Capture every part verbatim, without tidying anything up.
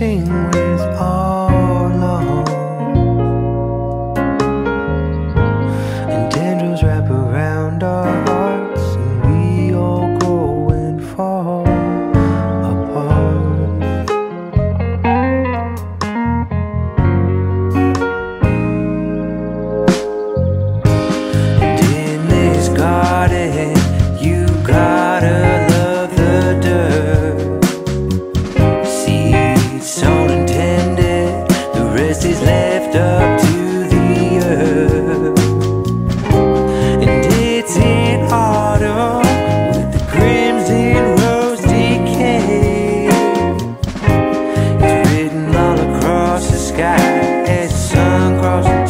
sing with our love, and tendrils wrap around our hearts, and we all grow and fall apart. And in this garden, you gotta is left up to the earth, and it's in autumn with the crimson rose decay. It's written all across the sky as the sun crawls into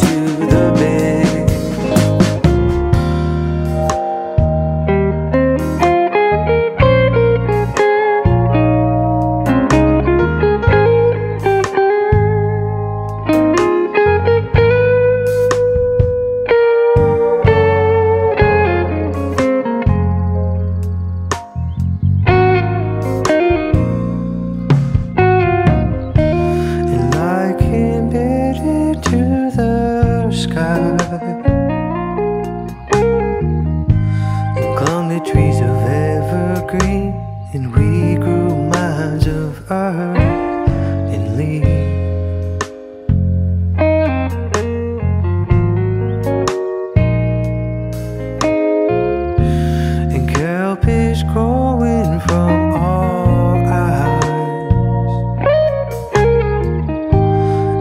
the trees of evergreen, and we grew minds of earth and leaf. And kelp is growing from our eyes,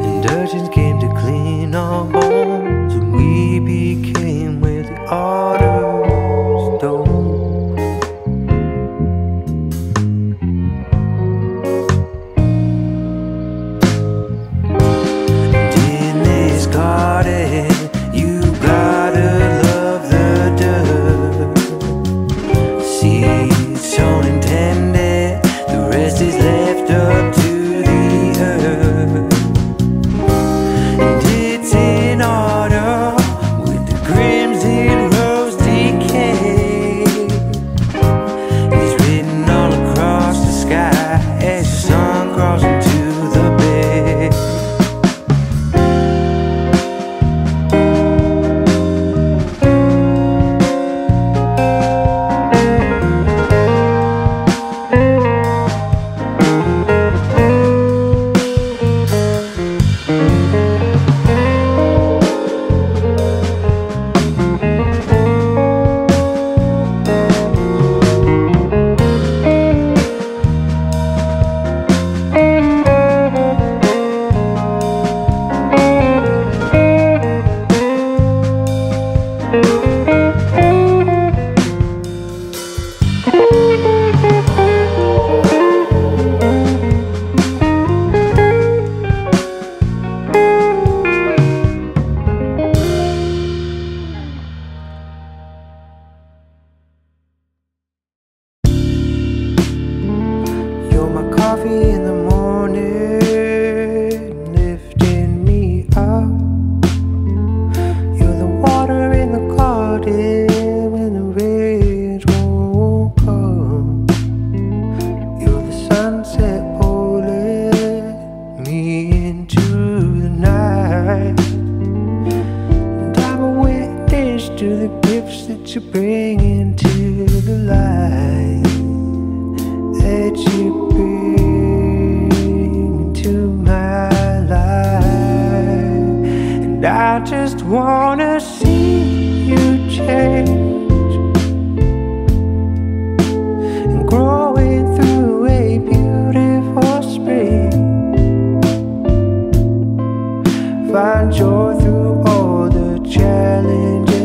and urchins came to clean our bones, and we became with the autumn's dawn. You gotta love the dirt, seeds sown and tended, the rest is left up to the earth, and it's in autumn with the crimson rose decay. It's written all across the sky as the sun crawls into the bed. Coffee in the morning, lifting me up. You're the water in the garden when the rich won't come. You're the sunset pulling me into the night, and I'm a witness to the gifts that you bring into the light, that you bring to my life. And I just wanna see you change and growing through a beautiful spring. Find joy through all the challenges.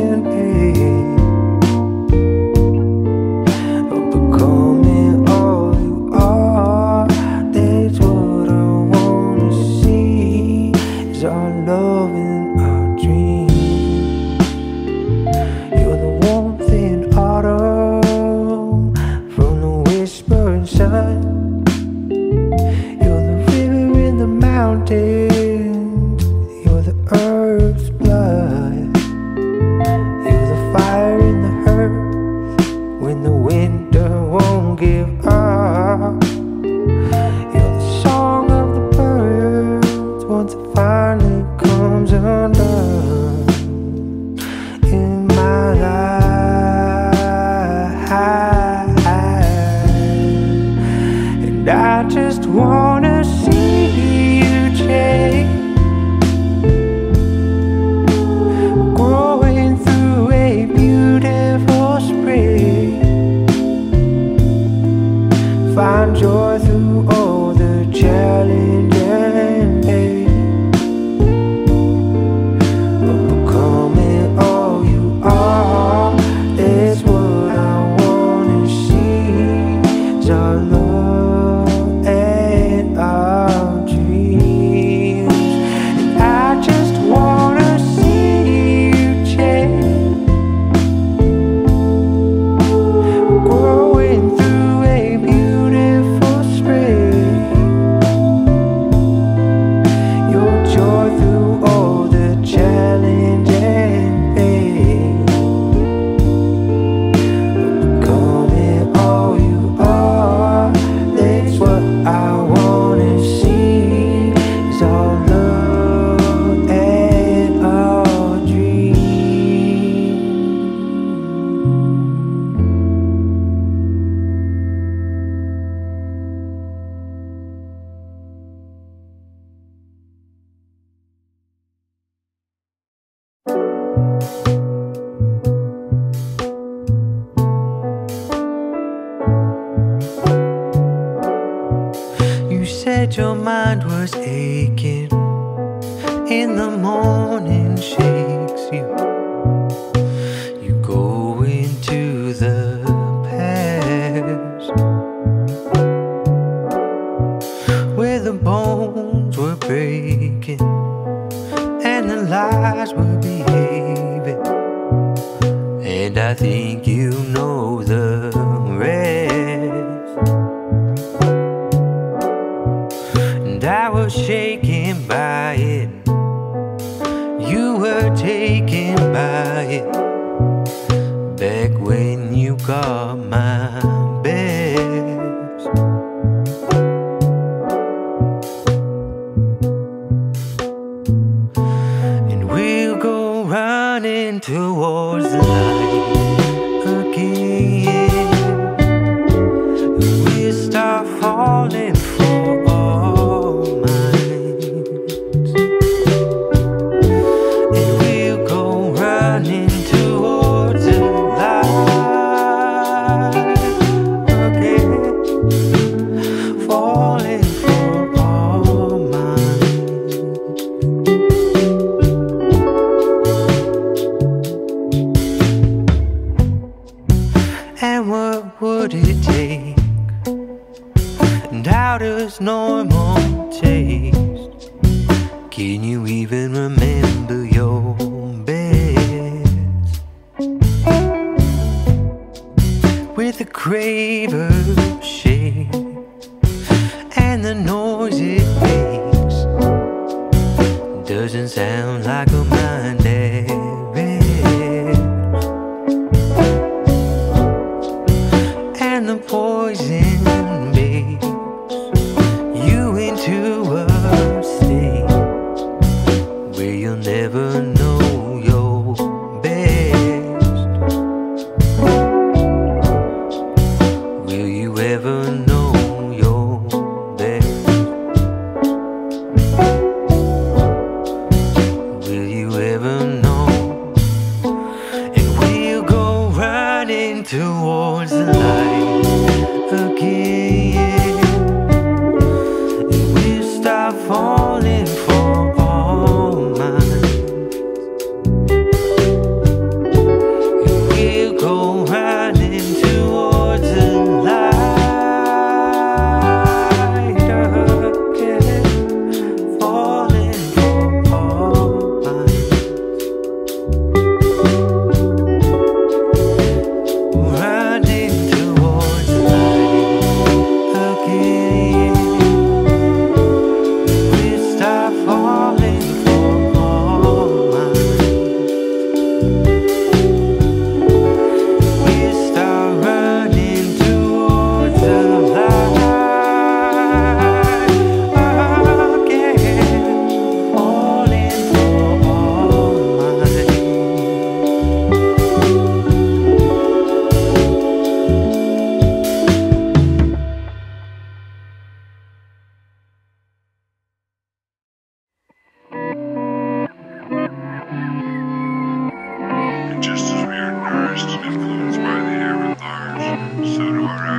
Winter won't give up. You're the song of the birds. I just wanna see you change. Going through a beautiful spring. Find joy through all the challenges and pain. Becoming all you are is what I wanna see. Is our love your mind was aching. In the morning shakes you. You go into the past, where the bones were breaking and the lies were behaving. And I think you know the rest. I was shaken by it, you were taken by it, back when you got my best. And we'll go running towards the light again. We'll start falling for normal taste. Can you even remember your best? With the craver shake and the noise it makes, doesn't sound like a mind that rests. And the poison towards the light again.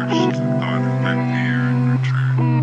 first thought it went near and returned.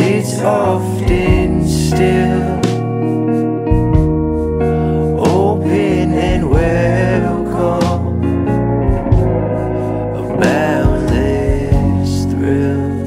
It's it's often still. Open and welcome, a boundless thrill.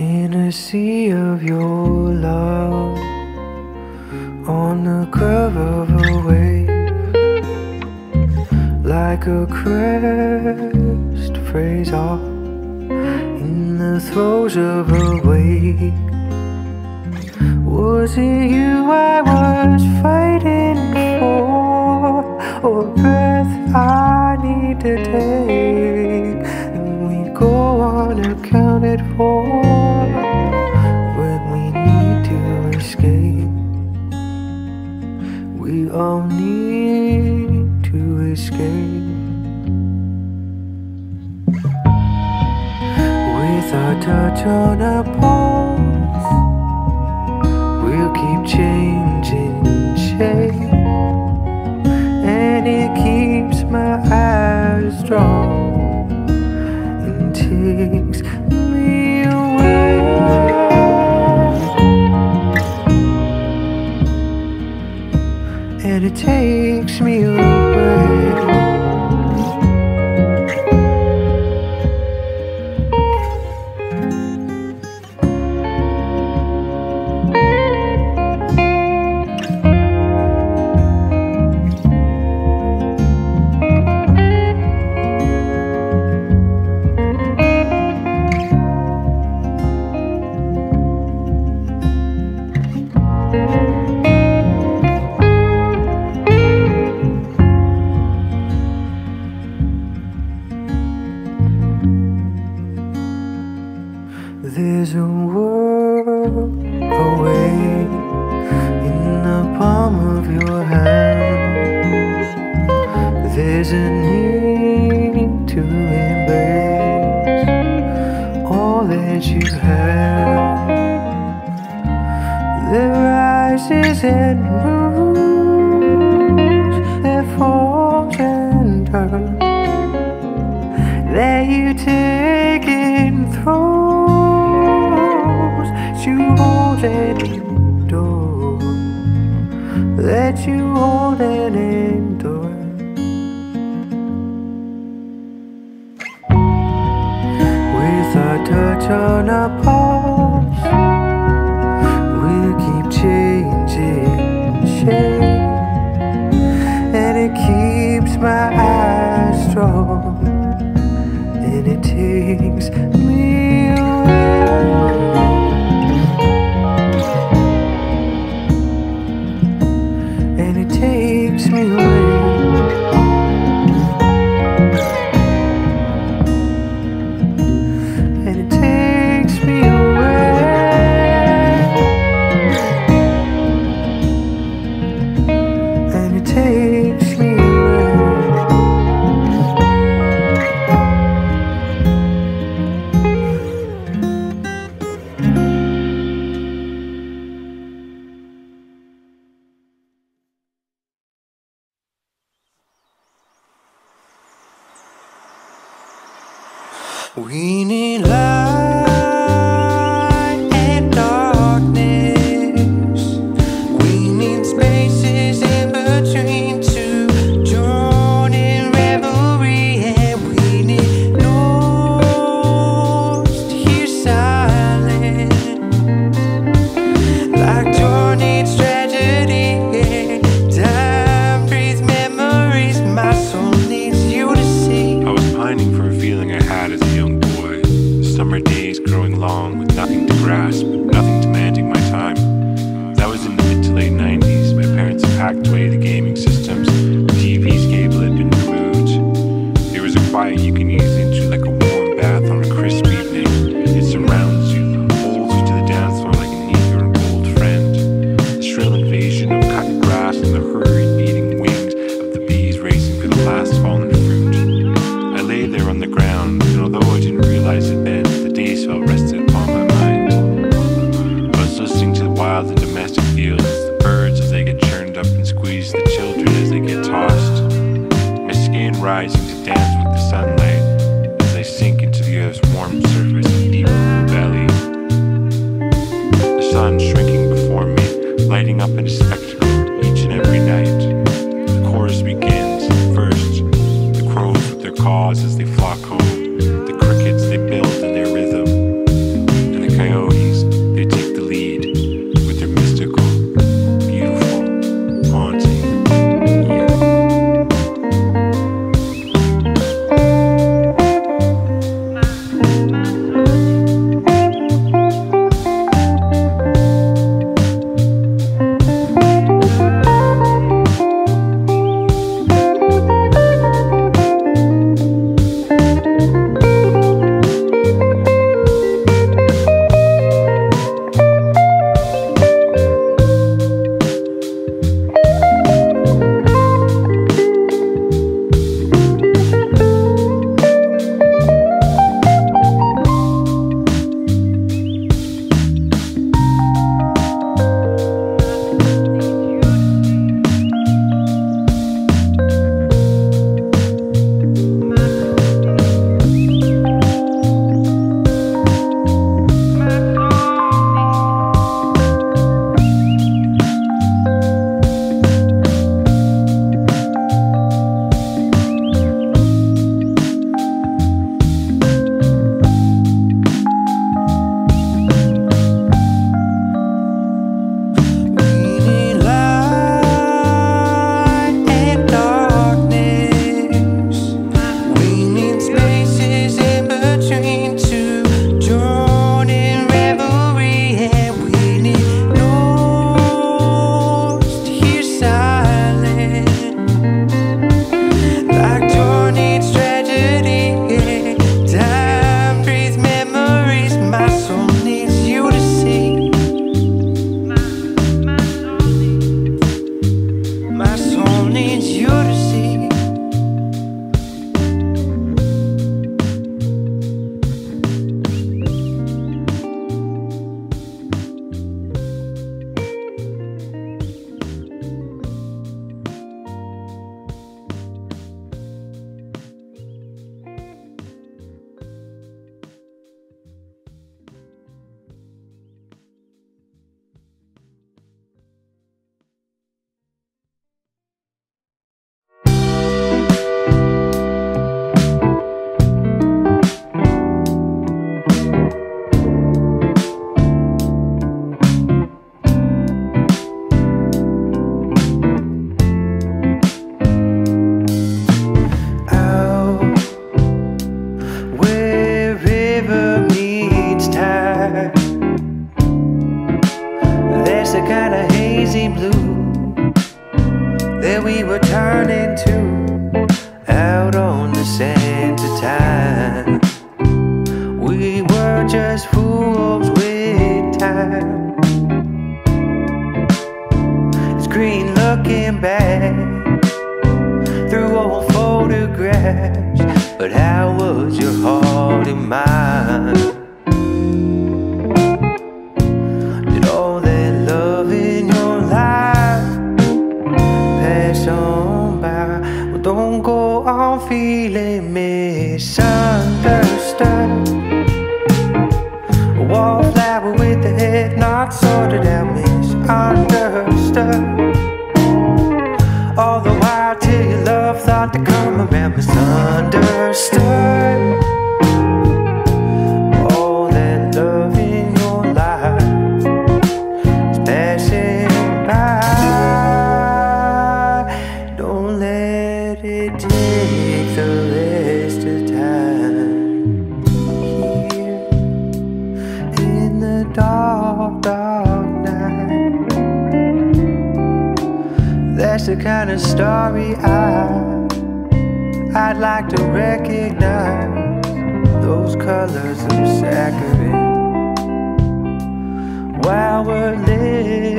In a sea of your love, on the curve of a wave, like a crest phrase off in the throes of a wake. Was it you I was fighting for, or a breath I need to take? And we go unaccounted for. We all need to escape. With our touch on our pulse, we'll keep changing shape, and it keeps my eyes strong and takes me away. And it takes me away. There's a world away in the palm of your hand. There's a need to embrace all that you have. There rises and moves, there falls and turns, that you take in through. You hold and endure, that you hold and endure. With our touch on our pulse, we'll keep changing shape, and it keeps my eyes strong, and it takes me away. We need light and darkness. We need spaces in between to join in revelry. And we need noise to hear silence. Like joy needs tragedy, yeah. Time breeds memories. My soul needs you to see. I was pining for a feeling I had as a young boy. Summer days growing long with nothing to grasp, nothing demanding my time. That was in the mid to late nineties. My parents packed away the gaming systems. The T V's cable had been removed. There was a quiet you can ease into like a warm bath on a crisp evening. It surrounds you. Rising to dance with the sunlight as they sink into the earth's warm surface and deep belly. The sun shrinking before me, lighting up in a spectacle each and every night. The chorus begins first, the crows with their caws as they flock home, the crickets they build in their rhythm, and the coyotes, they take the lead with their mystical, beautiful, haunting. Don't go on feeling misunderstood. the kind of story I, I'd like to recognize. Those colors of saccharine while we're living,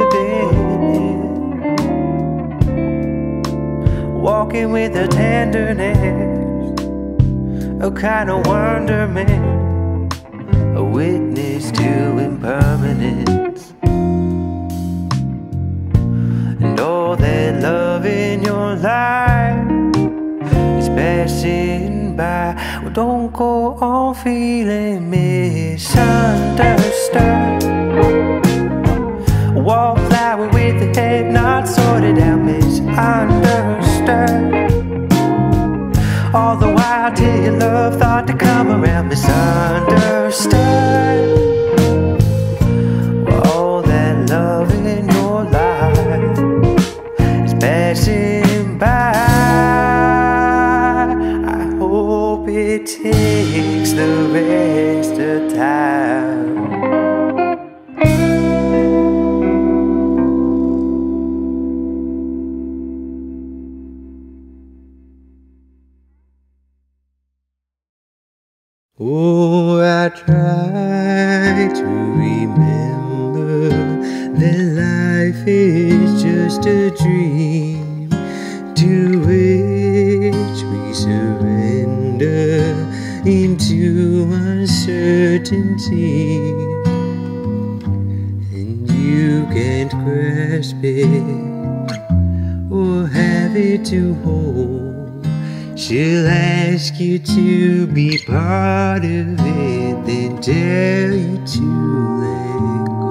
walking with a tenderness, a kind of wonderment, a witness to impermanence. That love in your life is passing by. Well, don't go on feeling misunderstood. Wallflower with the head not sorted out, misunderstood. All the while till your love thought to come around, misunderstood. Passing by, I hope it takes the rest of time. Oh, I try to remember that life is just a dream, to which we surrender into uncertainty, and you can't grasp it or have it to hold. She'll ask you to be part of it, then tell you to let go.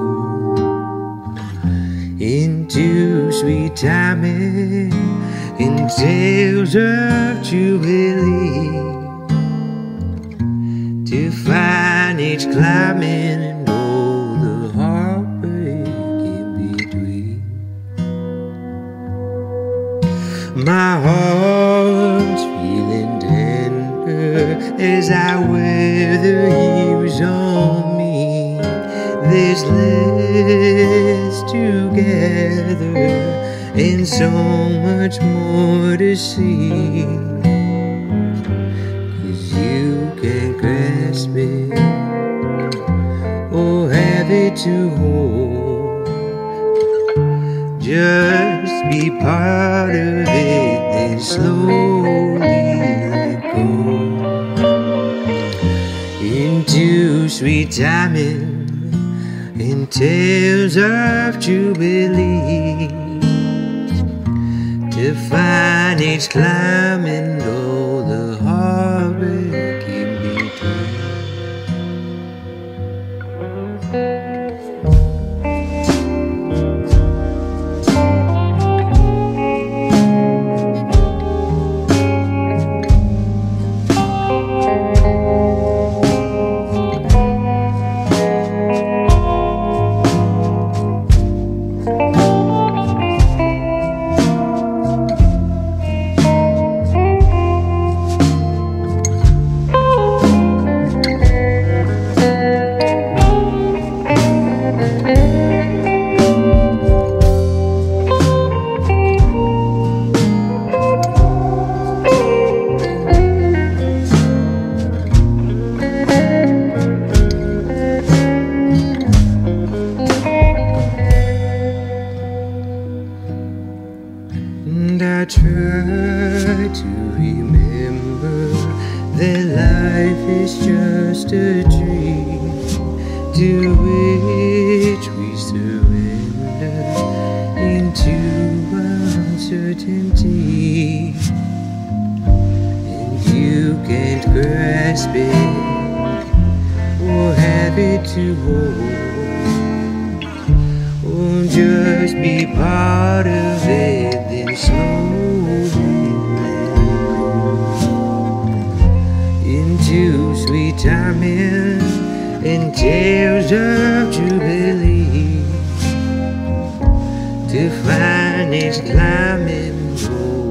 Into sweet timing, in tales of jubilee, to find each climbing and all the heartbreak in between. My heart's feeling tender as I wear the years on me. There's less to gather and so much more to see, 'cause you can't grasp it or have it to hold. Just be part of it, then slowly let go. Into sweet timing, in tales of jubilee, to find each climb and all the heartbreak in between. To find its climbing road.